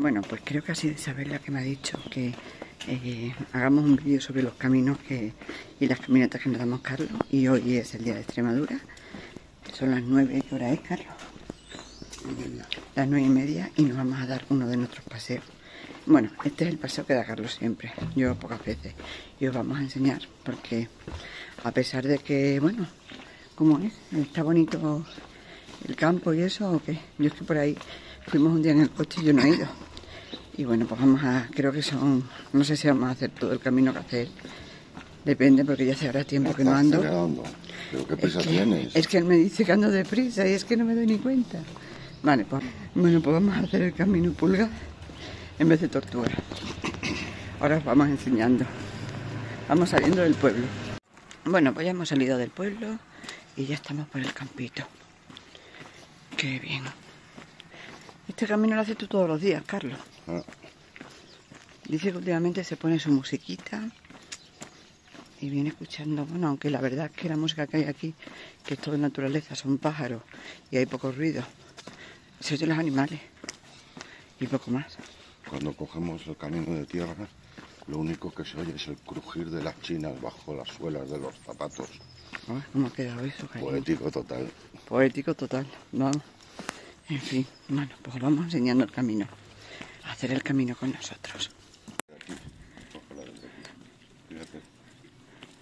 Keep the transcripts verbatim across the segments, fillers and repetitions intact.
Bueno, pues creo que ha sido Isabel la que me ha dicho que eh, hagamos un vídeo sobre los caminos que, y las caminatas que nos damos Carlos. Y hoy es el día de Extremadura. Son las nueve, ¿qué hora es, Carlos? Las nueve y media y nos vamos a dar uno de nuestros paseos. Bueno, este es el paseo que da Carlos siempre, yo pocas veces. Y os vamos a enseñar porque a pesar de que, bueno, ¿cómo es? ¿Está bonito el campo y eso o qué? Yo es que por ahí fuimos un día en el coche y yo no he ido. Y bueno, pues vamos a, creo que son, no sé si vamos a hacer todo el camino que hacer. Depende, porque ya hace ahora tiempo que no ando. Pero qué prisa tienes. Es que él me dice que ando deprisa y es que no me doy ni cuenta. Vale, pues bueno, pues vamos a hacer el camino pulga en vez de tortuga. Ahora os vamos enseñando. Vamos saliendo del pueblo. Bueno, pues ya hemos salido del pueblo y ya estamos por el campito. Qué bien. Este camino lo haces tú todos los días, Carlos. Ah. Dice que últimamente se pone su musiquita y viene escuchando, bueno, aunque la verdad es que la música que hay aquí, que es todo en naturaleza, son pájaros y hay poco ruido. Se oyen los animales y poco más. Cuando cogemos el camino de tierra, lo único que se oye es el crujir de las chinas bajo las suelas de los zapatos. Ah, ¿cómo ha quedado eso, cariño? Poético total. Poético total, vamos. En fin, bueno, pues os vamos enseñando el camino. A hacer el camino con nosotros. Aquí, fíjate.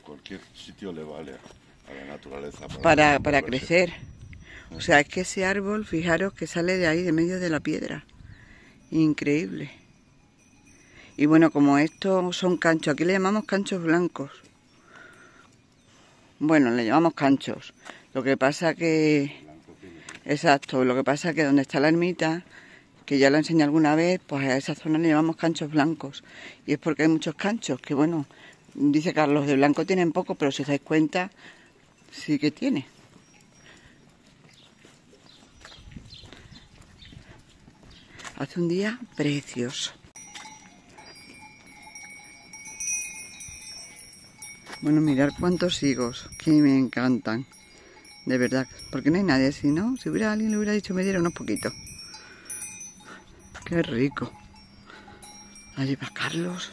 Cualquier sitio le vale a la naturaleza para, para, para crecer. O sea, es que ese árbol, fijaros que sale de ahí, de medio de la piedra. Increíble. Y bueno, como estos son canchos, aquí le llamamos canchos blancos. Bueno, le llamamos canchos. Lo que pasa que... Exacto, lo que pasa que donde está la ermita, que ya lo enseñé alguna vez, pues a esa zona le llamamos canchos blancos. Y es porque hay muchos canchos, que bueno... Dice Carlos, de blanco tienen poco, pero si os dais cuenta, sí que tiene. Hace un día precioso. Bueno, mirad cuántos higos, que me encantan. De verdad, porque no hay nadie, si no, si hubiera alguien le hubiera dicho me diera unos poquitos. Qué rico. Allí va Carlos.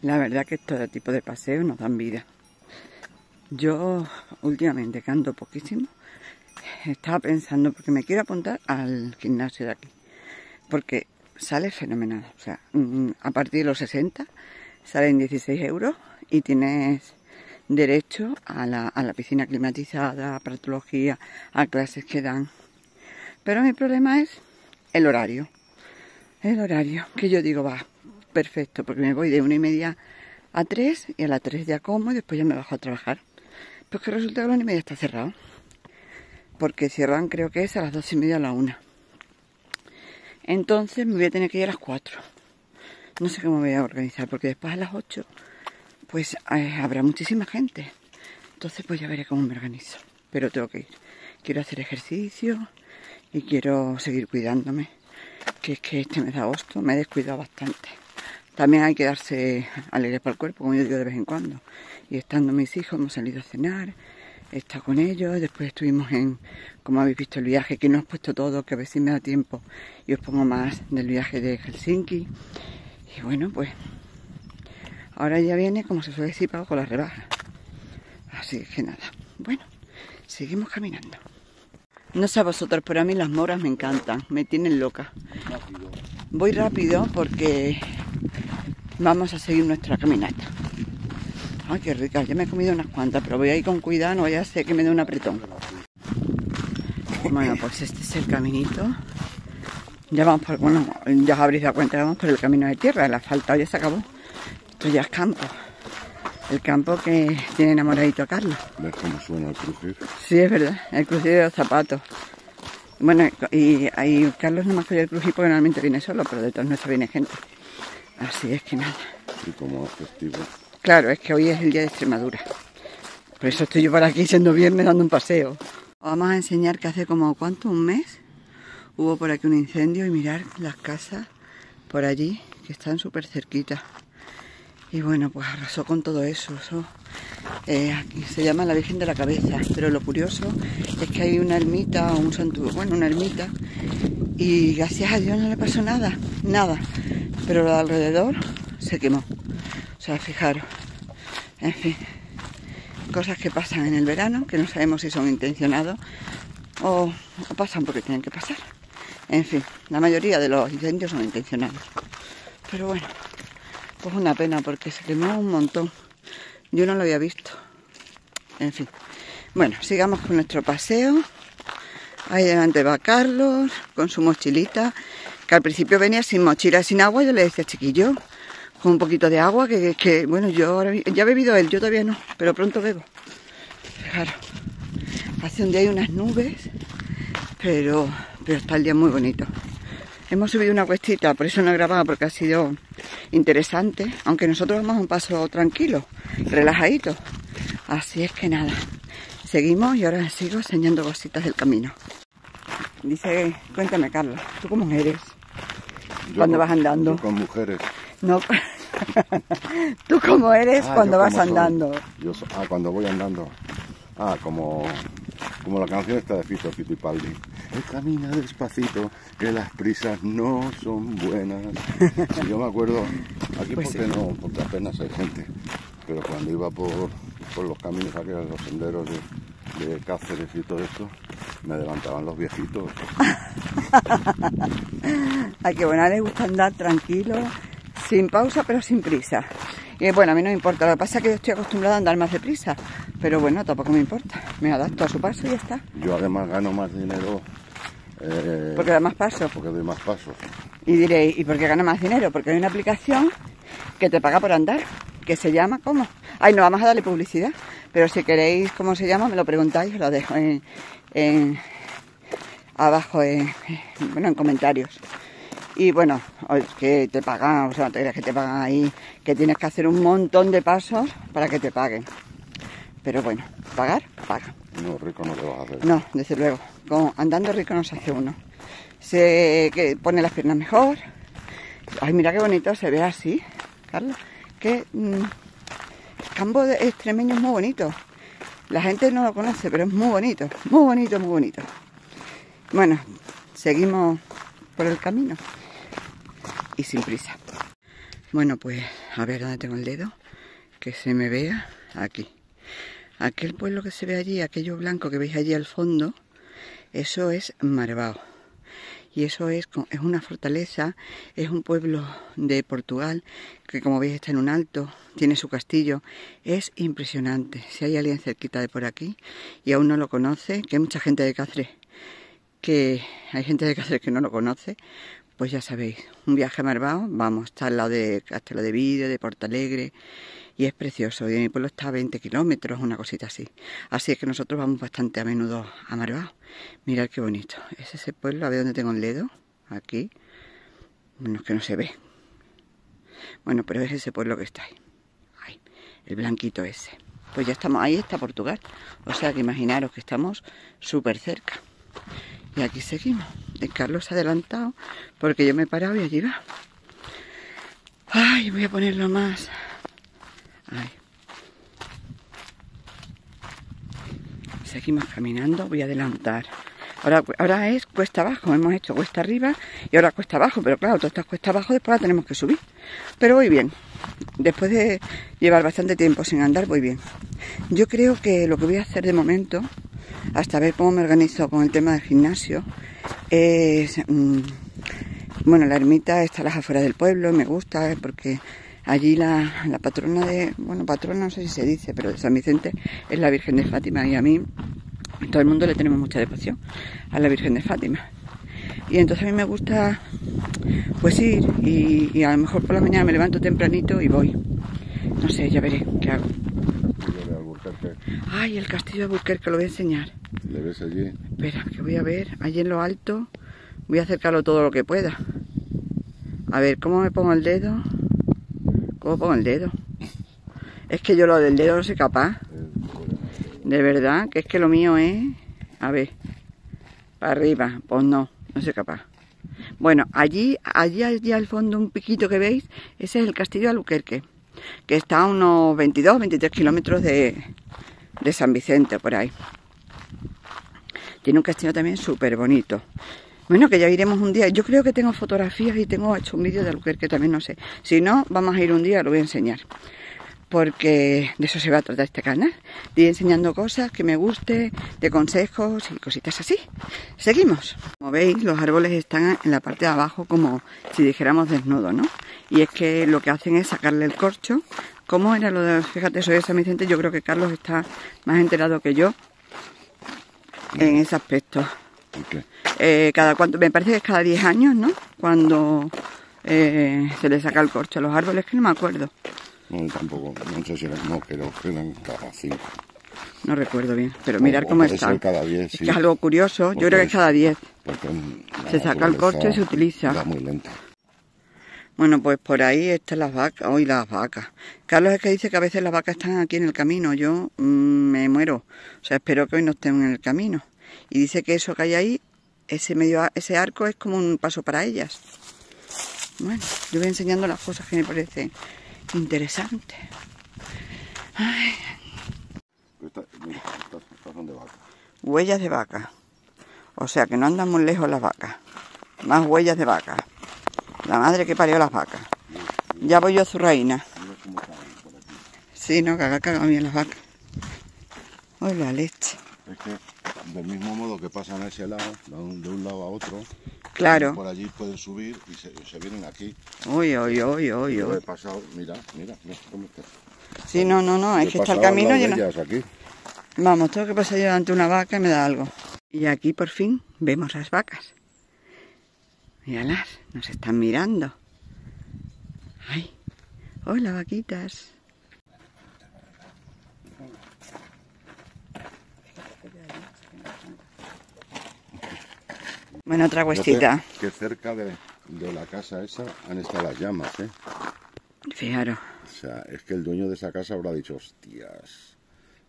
La verdad que todo tipo de paseos nos dan vida. Yo últimamente canto poquísimo. Estaba pensando, porque me quiero apuntar al gimnasio de aquí. Porque sale fenomenal. O sea, a partir de los sesenta salen dieciséis euros y tienes derecho a la, a la piscina climatizada, a patología, a clases que dan. Pero mi problema es el horario. El horario, que yo digo, va... perfecto, porque me voy de una y media a tres y a las tres ya como y después ya me bajo a trabajar. Pero que resulta que la una y media está cerrado, porque cierran creo que es a las dos y media a la una. Entonces me voy a tener que ir a las cuatro. No sé cómo me voy a organizar, porque después a las ocho pues eh, habrá muchísima gente. Entonces pues ya veré cómo me organizo. Pero tengo que ir. Quiero hacer ejercicio y quiero seguir cuidándome. Que es que este mes de agosto me he descuidado bastante. También hay que darse alegres para el cuerpo, como yo digo de vez en cuando. Y estando mis hijos, hemos salido a cenar, he estado con ellos, después estuvimos en, como habéis visto, el viaje, que no os he puesto todo, que a ver si me da tiempo y os pongo más del viaje de Helsinki. Y bueno, pues ahora ya viene, como se suele decir, pago con las rebajas. Así que nada, bueno, seguimos caminando. No sé a vosotros, pero a mí las moras me encantan, me tienen loca. Voy rápido porque... vamos a seguir nuestra caminata. Ay, qué rica, ya me he comido unas cuantas, pero voy a ir con cuidado, no vaya a ser que me dé un apretón. Bueno, pues este es el caminito. Ya vamos por, bueno, ya os habréis dado cuenta, vamos por el camino de tierra, el asfaltado ya se acabó. Esto ya es campo. El campo que tiene enamoradito a Carlos. ¿Ves cómo suena el crujir? Sí, es verdad, el crujir de los zapatos. Bueno, y ahí Carlos no me cogió el crujir porque normalmente viene solo, pero detrás nuestro viene gente. Así es que nada. Y como festivo. Claro, es que hoy es el día de Extremadura. Por eso estoy yo por aquí siendo viernes dando un paseo. Vamos a enseñar que hace como, ¿cuánto? ¿Un mes? Hubo por aquí un incendio y mirar las casas por allí que están súper cerquitas. Y bueno, pues arrasó con todo eso. eso eh, aquí se llama la Virgen de la Cabeza, pero lo curioso es que hay una ermita o un santuario, bueno, una ermita, y gracias a Dios no le pasó nada, nada, pero lo de alrededor se quemó. O sea, fijaros, en fin, cosas que pasan en el verano, que no sabemos si son intencionados o, o pasan porque tienen que pasar. En fin, la mayoría de los incendios son intencionados, pero bueno. Pues una pena porque se quemó un montón. Yo no lo había visto. En fin. Bueno, sigamos con nuestro paseo. Ahí delante va Carlos con su mochilita. Que al principio venía sin mochila, sin agua. Yo le decía, chiquillo, con un poquito de agua. Que, que bueno, yo ahora ya he bebido él, yo todavía no. Pero pronto bebo. Fijaros. Hace un día hay unas nubes. Pero, pero está el día muy bonito. Hemos subido una cuestita, por eso no he grabado, porque ha sido interesante. Aunque nosotros vamos a un paso tranquilo, relajadito. Así es que nada, seguimos y ahora sigo enseñando cositas del camino. Dice, cuéntame Carlos, ¿tú cómo eres? Yo cuando vas andando. Con mujeres. No. ¿Tú cómo eres ah, cuando vas andando? Soy, yo soy, ah, cuando voy andando. Ah, como... Como la canción está de Fito, Fito y Paldi. Él camina despacito, que las prisas no son buenas. Si yo me acuerdo, aquí pues porque sí. No, porque apenas hay gente. Pero cuando iba por, por los caminos, aquellos, los senderos de, de Cáceres y todo esto, me levantaban los viejitos. A que bueno, a les gusta andar tranquilo, sin pausa pero sin prisa. Y bueno, a mí no me importa, lo que pasa es que yo estoy acostumbrada a andar más deprisa. Pero bueno, tampoco me importa, me adapto a su paso y ya está. Yo además gano más dinero... Eh, porque da más pasos. Porque doy más pasos. Y diréis, ¿y por qué gana más dinero? Porque hay una aplicación que te paga por andar, que se llama, ¿cómo? Ay, no, vamos a darle publicidad, pero si queréis cómo se llama, me lo preguntáis, os lo dejo en, en, abajo en, bueno, en comentarios. Y bueno, que te pagan, o sea, no te creas que te pagan ahí, que tienes que hacer un montón de pasos para que te paguen. Pero bueno, pagar, paga. No, rico no te vas a hacer. No, desde luego. Como andando rico no se hace uno. Se que pone las piernas mejor. Ay, mira qué bonito se ve así, Carlos. Que mmm, el campo de extremeño es muy bonito. La gente no lo conoce, pero es muy bonito. Muy bonito, muy bonito. Bueno, seguimos por el camino. Y sin prisa. Bueno, pues a ver dónde tengo el dedo. Que se me vea aquí. Aquel pueblo que se ve allí, aquello blanco que veis allí al fondo, eso es Marvão. Y eso es, es una fortaleza, es un pueblo de Portugal, que como veis está en un alto, tiene su castillo. Es impresionante. Si hay alguien cerquita de por aquí y aún no lo conoce, que hay mucha gente de Cáceres, que hay gente de Cáceres que no lo conoce, pues ya sabéis, un viaje a Marvão, vamos, está al lado de Castelo de Vide, de Portalegre. Y es precioso, y mi pueblo está a veinte kilómetros, una cosita así. Así es que nosotros vamos bastante a menudo a Marvão. Mirad qué bonito. Es ese pueblo, a ver dónde tengo el dedo. Aquí. Bueno, es que no se ve. Bueno, pero es ese pueblo que está ahí. Ahí, el blanquito ese. Pues ya estamos, ahí está Portugal. O sea que imaginaros que estamos súper cerca. Y aquí seguimos. El Carlos se ha adelantado porque yo me he parado y allí va. Ay, voy a ponerlo más... Ahí. Seguimos caminando, voy a adelantar. Ahora, ahora es cuesta abajo, hemos hecho cuesta arriba y ahora cuesta abajo, pero claro, todas estas cuesta abajo después la tenemos que subir. Pero voy bien, después de llevar bastante tiempo sin andar, voy bien. Yo creo que lo que voy a hacer de momento, hasta ver cómo me organizo con el tema del gimnasio, es... Mmm, bueno, la ermita está a las afueras del pueblo, me gusta porque... Allí la, la patrona de, bueno, patrona no sé si se dice, pero de San Vicente es la Virgen de Fátima y a mí, todo el mundo le tenemos mucha devoción a la Virgen de Fátima. Y entonces a mí me gusta pues ir y, y a lo mejor por la mañana me levanto tempranito y voy. No sé, ya veré qué hago. Ay, el castillo de Alburquerque, lo voy a enseñar. ¿Le ves allí? Espera, que voy a ver, allí en lo alto, voy a acercarlo todo lo que pueda. A ver, ¿cómo me pongo el dedo? ¿Cómo pongo el dedo? Es que yo lo del dedo no soy capaz. De verdad, que es que lo mío es... A ver, para arriba. Pues no, no soy capaz. Bueno, allí, allí, allí al fondo un piquito que veis, ese es el castillo de Alburquerque. que está a unos veintidós, veintitrés kilómetros de, de San Vicente, por ahí. Tiene un castillo también súper bonito. Bueno, que ya iremos un día. Yo creo que tengo fotografías y tengo hecho un vídeo de Alburquerque también, no sé. Si no, vamos a ir un día, lo voy a enseñar. Porque de eso se va a tratar este canal. De ir enseñando cosas que me gusten, de consejos y cositas así. Seguimos. Como veis, los árboles están en la parte de abajo como si dijéramos desnudo, ¿no? Y es que lo que hacen es sacarle el corcho. ¿Cómo era lo de...? Fíjate, soy de San Vicente. Yo creo que Carlos está más enterado que yo en ese aspecto. Okay. Eh, cada cuánto, me parece que es cada diez años, ¿no? Cuando eh, se le saca el corcho a los árboles, que no me acuerdo. No, tampoco, no sé si era, no, pero eran cada cinco. No recuerdo bien, pero mirar cómo está. Cada diez, sí. Es algo curioso, porque yo creo que es cada diez. Se saca el corcho y se utiliza. Muy lenta. Bueno, pues por ahí están las vacas, hoy las vacas. Carlos es que dice que a veces las vacas están aquí en el camino, yo mmm, me muero. O sea, espero que hoy no estén en el camino. Y dice que eso que hay ahí, ese, medio, ese arco es como un paso para ellas. Bueno, yo voy enseñando las cosas que me parecen interesante. Ay. Esta, mira, estas, estas son de vaca. Huellas de vaca. O sea que no andan muy lejos las vacas. Más huellas de vaca. La madre que parió las vacas. Sí, sí. Ya voy yo a Zurraína. Sí, no, caga, caga bien las vacas. Uy, la leche. Es que del mismo modo que pasan a ese lado, de un lado a otro. Claro. Por allí pueden subir y se, se vienen aquí. Uy, uy, uy, uy, uy. He pasado, mira, mira, mira cómo está. Sí, no, no, no, es que está el camino lleno. No... Vamos, tengo que pasar yo delante de una vaca y me da algo. Y aquí por fin vemos las vacas. Míralas, nos están mirando. Ay, hola vaquitas. Bueno, otra cuestita. Que cerca de, de la casa esa han estado las llamas, ¿eh? Fijaros. O sea, es que el dueño de esa casa habrá dicho, hostias,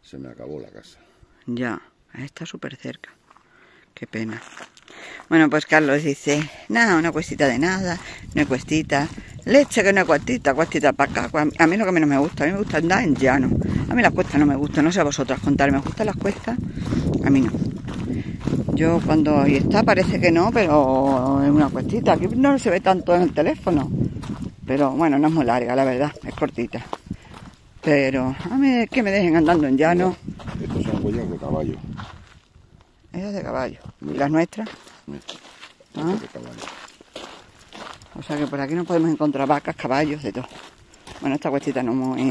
se me acabó la casa. Ya, está súper cerca. Qué pena. Bueno, pues Carlos dice, nada, una cuestita de nada, una cuestita. Leche que no es cuestita, cuestita para acá. A mí lo que menos me gusta, a mí me gusta andar en llano. A mí las cuestas no me gustan, no sé a vosotras contarme, ¿os gustan las cuestas? A mí no. Yo cuando ahí está parece que no, pero es una cuestita. Aquí no se ve tanto en el teléfono. Pero bueno, no es muy larga, la verdad. Es cortita. Pero a mí que me dejen andando en llano. Mira, estos son huellas de caballo. Ellas de caballo. Mira. ¿Y las nuestras? Mira, ¿ah? De caballo. O sea que por aquí no podemos encontrar vacas, caballos, de todo. Bueno, esta cuestita no muy...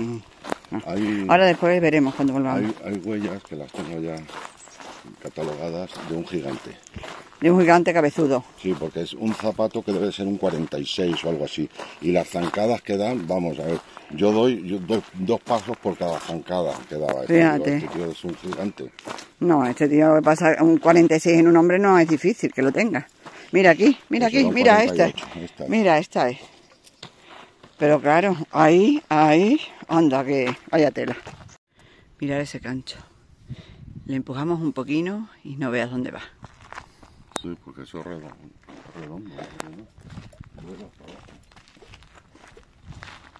No. Hay... Ahora después veremos cuando volvamos. Hay, hay huellas que las tengo ya... catalogadas de un gigante. De un gigante cabezudo. Sí, porque es un zapato que debe ser un cuarenta y seis o algo así. Y las zancadas que dan, vamos a ver, yo doy, yo doy dos pasos por cada zancada que daba. Fíjate. Este tío es un gigante. No, este tío que pasa un cuarenta y seis en un hombre no es difícil que lo tenga. Mira aquí, mira aquí, mira cuarenta y ocho, esta. esta es. Mira, esta es. Pero claro, ahí, ahí, anda que vaya tela. Mirad ese cancho. Le empujamos un poquito y no veas dónde va. Sí, porque eso es redondo. redondo, redondo.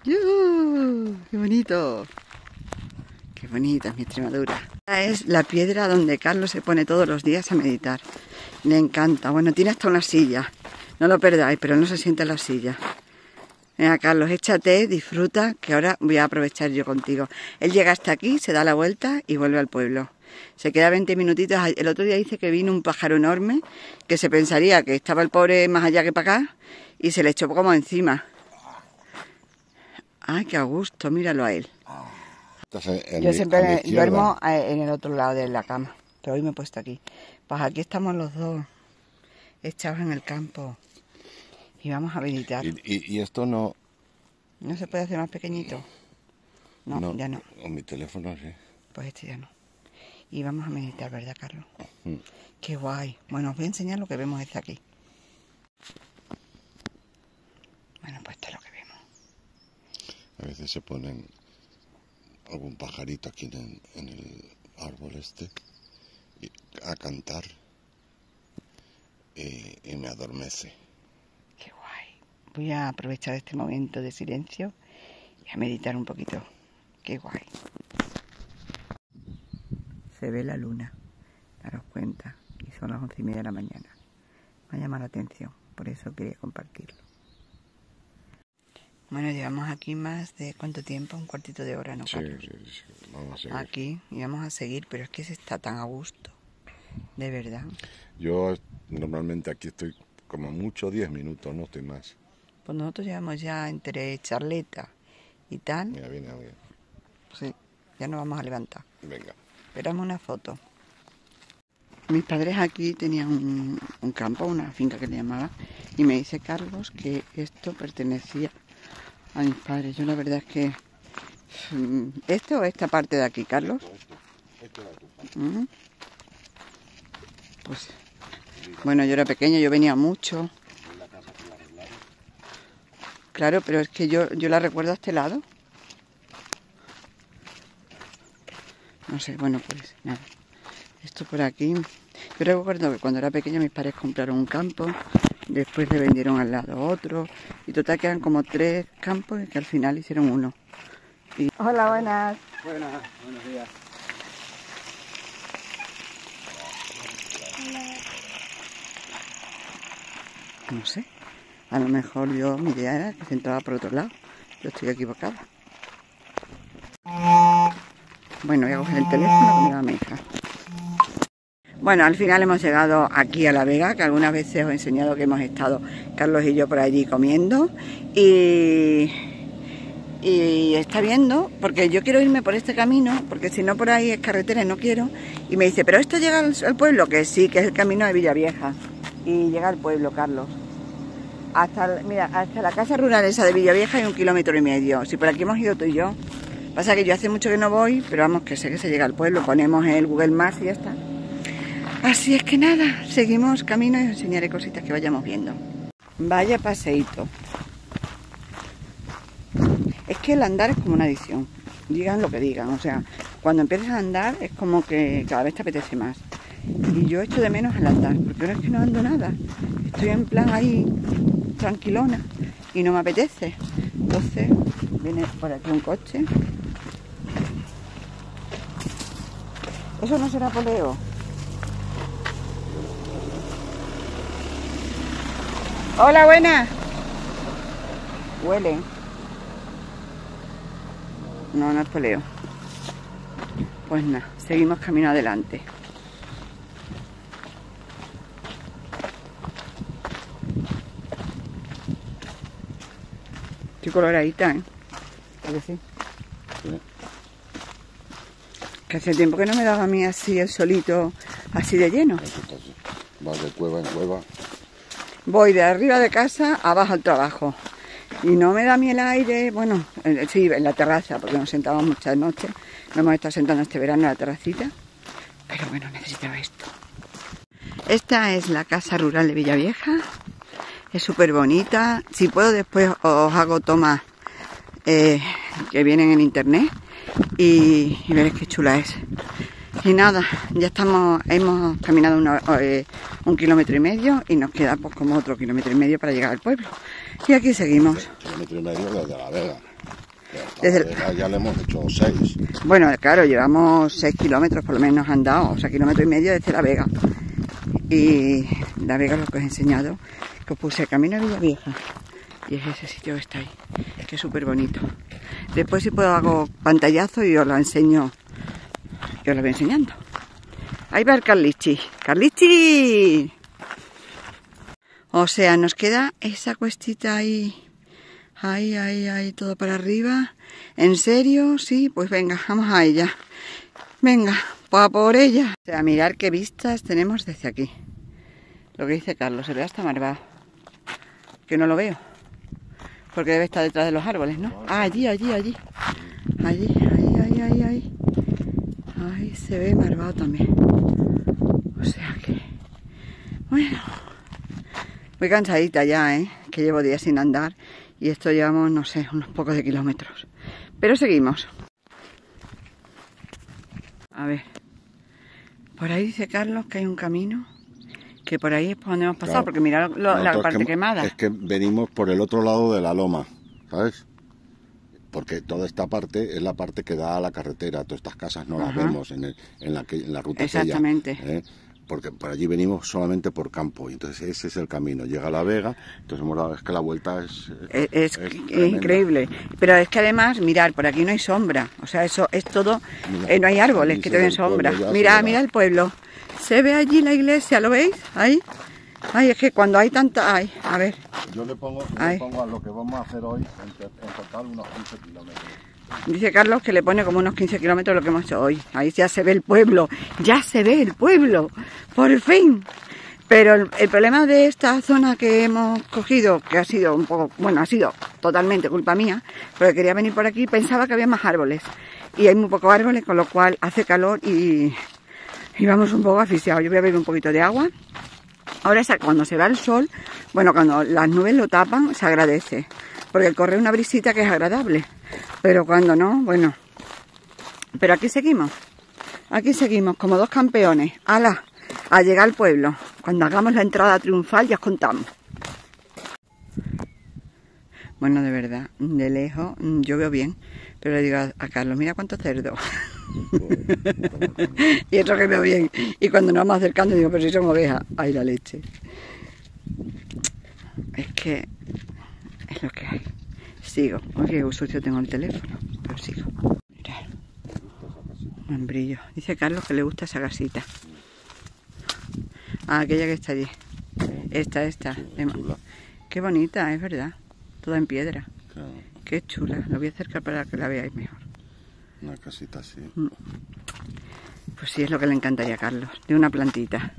¡Yuhu! ¡Qué bonito! ¡Qué bonita es mi Extremadura! Esta es la piedra donde Carlos se pone todos los días a meditar. Le encanta. Bueno, tiene hasta una silla. No lo perdáis, pero no se sienta en la silla. Venga, Carlos, échate, disfruta, que ahora voy a aprovechar yo contigo. Él llega hasta aquí, se da la vuelta y vuelve al pueblo. Se queda veinte minutitos. El otro día dice que vino un pájaro enorme, que se pensaría que estaba el pobre más allá que para acá, y se le echó como encima. Ay, qué a gusto, míralo a él. Entonces, en yo mi, siempre duermo en el otro lado de la cama, pero hoy me he puesto aquí. Pues aquí estamos los dos, echados en el campo, y vamos a meditar. Y, y, y esto no... ¿No se puede hacer más pequeñito? No, no, ya no. Con mi teléfono sí. Pues este ya no. Y vamos a meditar, ¿verdad, Carlos? Mm. ¡Qué guay! Bueno, os voy a enseñar lo que vemos desde aquí. Bueno, pues esto es lo que vemos. A veces se ponen algún pajarito aquí en, en el árbol este y, a cantar y, y me adormece. ¡Qué guay! Voy a aprovechar este momento de silencio y a meditar un poquito. Qué guay. Se ve la luna, daros cuenta, y son las once y media de la mañana. Me ha llamado la atención, por eso quería compartirlo. Bueno, llevamos aquí más de, ¿cuánto tiempo? Un cuartito de hora, ¿no, Carlos? Sí, sí, sí, vamos a seguir. Aquí, y vamos a seguir, pero es que se está tan a gusto, de verdad. Yo normalmente aquí estoy como mucho diez minutos, no estoy más. Pues nosotros llevamos ya entre charleta y tal. Mira, viene a ver. Sí, ya nos vamos a levantar. Venga. Esperamos una foto. Mis padres aquí tenían un, un campo, una finca que le llamaba, y me dice Carlos que esto pertenecía a mis padres. Yo la verdad es que... ¿Esto o esta parte de aquí, Carlos? Esto, esto, esto era tu parte. ¿Mm? Pues... Bueno, yo era pequeña, yo venía mucho. ¿La casa que la arreglaron? Claro, pero es que yo, yo la recuerdo a este lado. No sé, bueno, pues nada. Esto por aquí. Yo recuerdo que cuando era pequeña mis padres compraron un campo, después le vendieron al lado otro, y total quedan como tres campos que al final hicieron uno. Y... Hola, buenas. Buenas, buenos días. Hola. No sé, a lo mejor yo, mi idea era que se entraba por otro lado. Yo estoy equivocada. Bueno, voy a coger el teléfono que me da mi hija. Bueno, al final hemos llegado aquí a La Vega, que algunas veces os he enseñado que hemos estado Carlos y yo por allí comiendo. Y, y está viendo, porque yo quiero irme por este camino, porque si no por ahí es carretera y no quiero. Y me dice, ¿pero esto llega al, al pueblo? Que sí, que es el camino de Villavieja. Y llega al pueblo, Carlos. Hasta, mira, hasta la casa rural esa de Villavieja hay un kilómetro y medio. Si por aquí hemos ido tú y yo. Pasa que yo hace mucho que no voy, pero vamos, que sé que se llega al pueblo. Ponemos el Google Maps y ya está. Así es que nada, seguimos camino y os enseñaré cositas que vayamos viendo. Vaya paseíto. Es que el andar es como una adicción. Digan lo que digan, o sea, cuando empiezas a andar es como que cada vez te apetece más. Y yo echo de menos el andar, porque ahora es que no ando nada. Estoy en plan ahí, tranquilona, y no me apetece. Entonces, viene por aquí un coche. ¿Eso no será poleo? Hola, buena. Huele. No, no es poleo. Pues nada, seguimos camino adelante. Estoy coloradita, ¿eh? ¿A que sí? Sí. Que hace tiempo que no me daba a mí así el solito, así de lleno. Va de cueva en cueva. Voy de arriba de casa abajo al trabajo y no me da a mí el aire, bueno, sí, en la terraza, porque nos sentábamos muchas noches, nos hemos estado sentando este verano en la terracita, pero bueno, necesitaba esto. Esta es la casa rural de Villavieja, es súper bonita, si puedo después os hago tomas eh, que vienen en internet y, y veréis qué chula es. Y nada, ya estamos, hemos caminado una, eh, un kilómetro y medio y nos queda pues como otro kilómetro y medio para llegar al pueblo. Y aquí seguimos. Kilómetro y medio desde La Vega. Desde La Vega ya le hemos hecho seis. Bueno, claro, llevamos seis kilómetros por lo menos andado, o sea, kilómetro y medio desde La Vega. Y La Vega, lo que os he enseñado, que os puse el camino a Villavieja. Y es ese sitio que está ahí, que es súper bonito. Después si puedo hago pantallazo y os lo enseño. Yo lo voy enseñando. Ahí va el Carlichi. ¡Carlichi! O sea, nos queda esa cuestita ahí. Ahí, ahí, ahí, todo para arriba. ¿En serio? Sí, pues venga, vamos a ella. Venga, pa por ella. O sea, mirar qué vistas tenemos desde aquí. Lo que dice Carlos, se ve hasta Marvão. Que no lo veo. Porque debe estar detrás de los árboles, ¿no? Ah, allí, allí, allí. Allí, ahí, ahí, ahí, ahí. Ahí se ve Marvão también. O sea que... Bueno... Muy cansadita ya, ¿eh? Que llevo días sin andar. Y esto llevamos, no sé, unos pocos de kilómetros. Pero seguimos. A ver... Por ahí dice Carlos que hay un camino. Que por ahí es por donde hemos pasado. Claro. Porque mirad la parte es que, quemada. Es que venimos por el otro lado de la loma, ¿sabes? porque toda esta parte es la parte que da a la carretera, todas estas casas no Ajá. las vemos en, el, en, la, en la ruta. Exactamente. Aquella, ¿eh? Porque por allí venimos solamente por campo, y entonces ese es el camino, llega a La Vega, entonces hemos dado, es que la vuelta es... Es, es, es increíble, pero es que además, mirar, por aquí no hay sombra, o sea, eso es todo, mira, eh, no hay árboles que te den sombra. Mira, mira el pueblo, se ve allí la iglesia, ¿lo veis? Ahí, ay, es que cuando hay tanta... Ay, a ver... Yo le pongo, le pongo a lo que vamos a hacer hoy, en, en total, unos quince kilómetros. Dice Carlos que le pone como unos quince kilómetros lo que hemos hecho hoy. Ahí ya se ve el pueblo, ya se ve el pueblo, por fin. Pero el, el problema de esta zona que hemos cogido, que ha sido un poco, bueno, ha sido totalmente culpa mía, porque quería venir por aquí, pensaba que había más árboles. Y hay muy pocos árboles, con lo cual hace calor y, y vamos un poco asfixiados. Yo voy a beber un poquito de agua. Ahora cuando se va el sol, bueno, cuando las nubes lo tapan, se agradece. Porque corre una brisita que es agradable, pero cuando no, bueno. Pero aquí seguimos, aquí seguimos como dos campeones, ala, a llegar al pueblo. Cuando hagamos la entrada triunfal ya os contamos. Bueno, de verdad, de lejos yo veo bien, pero le digo a Carlos, mira cuántos cerdos. Y otro que veo bien, y cuando nos vamos acercando digo, pero si son ovejas, ay la leche. Es que... es lo que hay. Sigo. Oye, sucio tengo el teléfono, pero sigo. Mirad. Un brillo. Dice Carlos que le gusta esa casita. Ah, aquella que está allí. Esta, esta. Qué bonita, es verdad. Toda en piedra. Qué chula. La voy a acercar para que la veáis mejor. Una casita así. Pues sí, es lo que le encantaría a Carlos. De una plantita.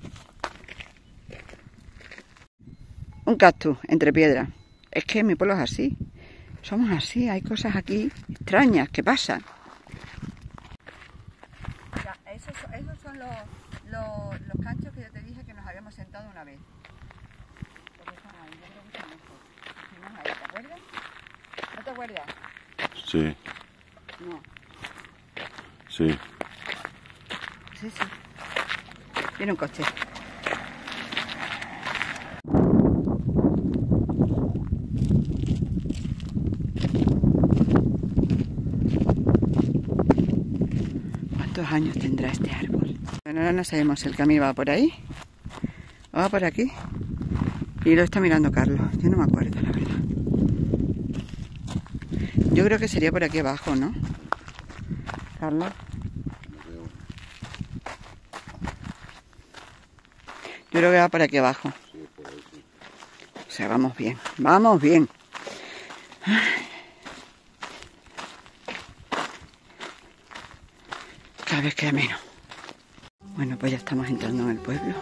Un cactus entre piedras. Es que mi pueblo es así, somos así, hay cosas aquí extrañas que pasan. Mira, esos, esos son los, los, los canchos que yo te dije que nos habíamos sentado una vez. Porque son ahí, yo creo que son estos. Ahí, ¿te acuerdas? ¿No te acuerdas? Sí. No. Sí. Sí, sí. Viene un coche. Años tendrá este árbol. Bueno, ahora no sabemos, el camino va por ahí, va por aquí, y lo está mirando Carlos. Yo no me acuerdo, la verdad. Yo creo que sería por aquí abajo, ¿no? Carlos. Yo creo que va por aquí abajo. O sea, vamos bien, vamos bien. Cada vez queda menos. Bueno, pues ya estamos entrando en el pueblo.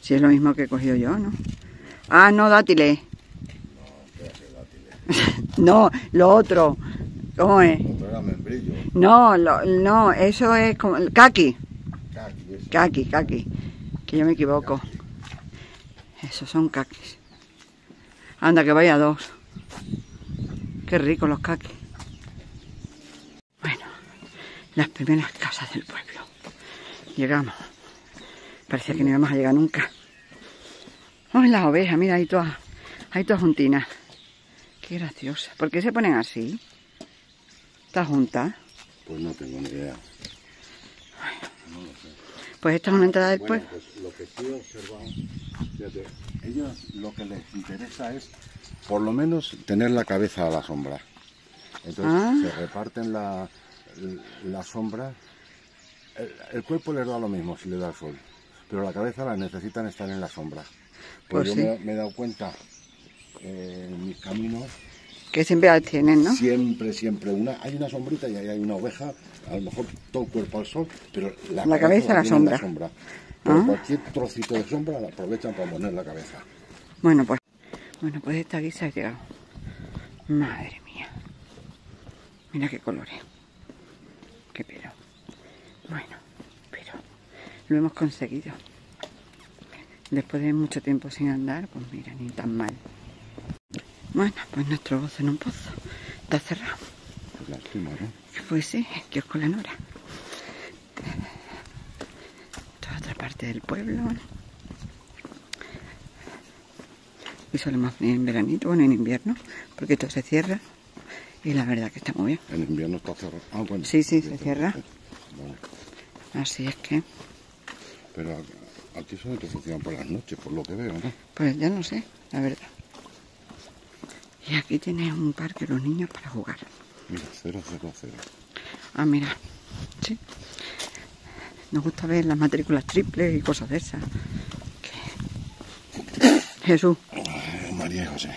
Si sí, es lo mismo que he cogido yo, ¿no? Ah, no, dátiles. No, ¿qué hace dátiles? No, lo otro. ¿Cómo es? Lo otro era membrillo. No, lo, no, eso es como... el caqui. Caqui, eso. Caqui, caqui. Que yo me equivoco. Caqui. Esos son caquis. Anda, que vaya dos. Qué ricos los caquis. Bueno, las primeras casas del pueblo. Llegamos. Parecía que no íbamos a llegar nunca. Vamos, oh, las ovejas, mira, ahí todas, ahí todas juntinas. Qué graciosa. ¿Por qué se ponen así? ¿Estás junta? Pues no tengo ni idea. Ay. No lo sé. Pues esta es una entrada del pueblo. Bueno, pues lo que sí observamos, fíjate, ellos lo que les interesa es, por lo menos, tener la cabeza a la sombra. Entonces ah. se reparten la, la sombra. El, el cuerpo les da lo mismo si le da el sol. Pero la cabeza la necesitan estar en la sombra. Pues, pues yo sí. me, me he dado cuenta eh, en mis caminos Que siempre tienen, ¿no? Siempre, siempre. Una, hay una sombrita y ahí hay una oveja, a lo mejor todo el cuerpo al sol, pero la, la cabeza, cabeza la, la sombra. La sombra. Pero ah. cualquier trocito de sombra la aprovechan para poner la cabeza. Bueno, pues bueno pues esta guisa ha llegado. Madre mía. Mira qué colores. Qué pelo. Bueno, pero lo hemos conseguido. Después de mucho tiempo sin andar, pues mira, ni tan mal. Bueno, pues nuestro gozo en un pozo está cerrado. Lástima, ¿eh? Pues sí, el kiosco La Nora. Toda otra parte del pueblo. Y solemos venir en veranito, bueno, en invierno, porque todo se cierra. Y la verdad que está muy bien. En invierno está cerrado. Ah, bueno. Sí, sí, se cierra. Vale. Así es que... Pero aquí solo te funcionan por las noches, por lo que veo, ¿no? Pues ya no sé, la verdad. Y aquí tienes un parque los niños para jugar. Mira, cero, cero, cero. Ah, mira. Sí. Nos gusta ver las matrículas triples y cosas de esas. ¿Qué? Jesús. Ay, María y José.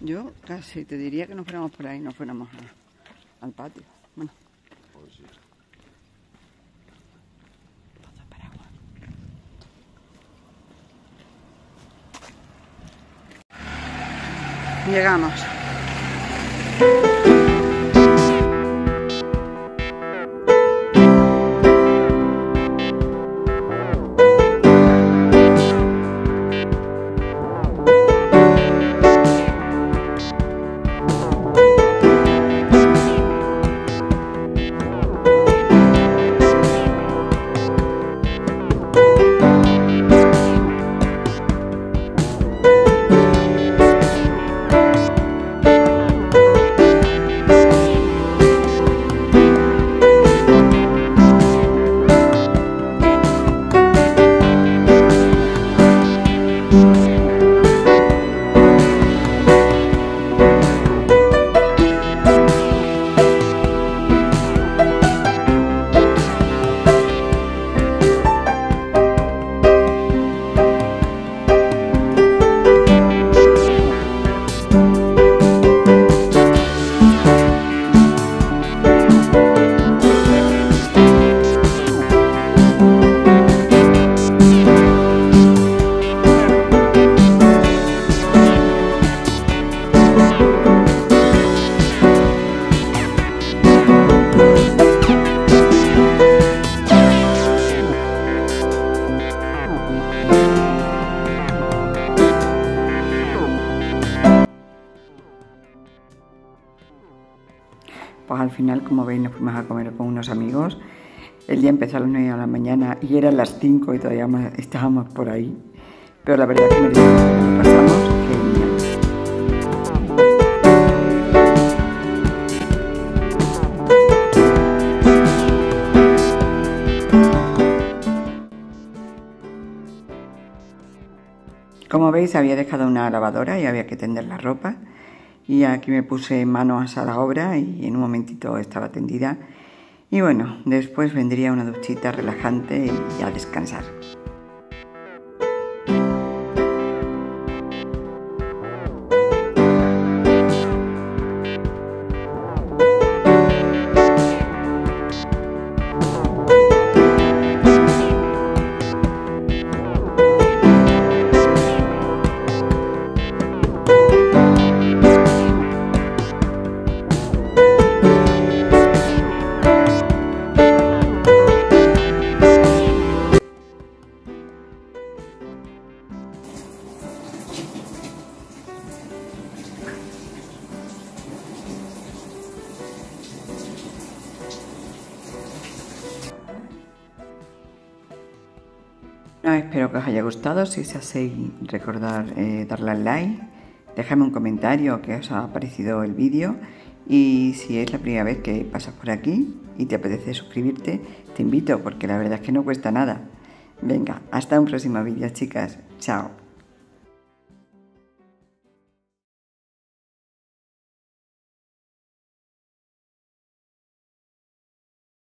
Yo casi te diría que nos fuéramos por ahí, no fuéramos a, al patio. Bueno. Pues sí. Pozo paraguas. Llegamos. Como veis, nos fuimos a comer con unos amigos. El día empezó a las nueve de la mañana y eran las cinco y todavía estábamos por ahí. Pero la verdad es que nos pasamos genial. Como veis, había dejado una lavadora y había que tender la ropa. Y aquí me puse manos a la obra y en un momentito estaba tendida. Y bueno, después vendría una duchita relajante y a descansar. Bueno, espero que os haya gustado. Si os hacéis recordar eh, darle al like, dejadme un comentario que os ha parecido el vídeo, y si es la primera vez que pasas por aquí y te apetece suscribirte, te invito porque la verdad es que no cuesta nada. Venga, hasta un próximo vídeo, chicas. Chao.